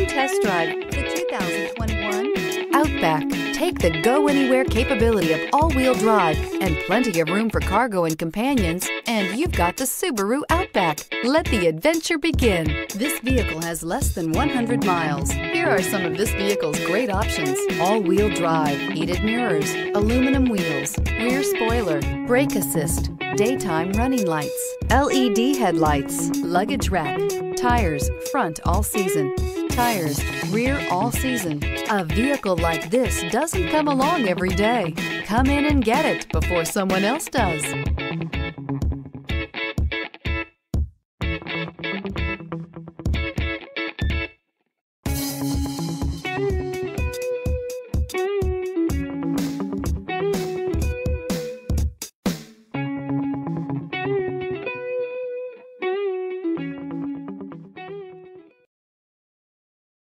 Come test drive the 2021 Outback. Take the go-anywhere capability of all-wheel drive and plenty of room for cargo and companions, and you've got the Subaru Outback. Let the adventure begin. This vehicle has less than 100 miles. Here are some of this vehicle's great options: all-wheel drive, heated mirrors, aluminum wheels, rear spoiler, brake assist, daytime running lights, LED headlights, luggage rack, tires front all season, tires rear all season. A vehicle like this doesn't come along every day. Come in and get it before someone else does.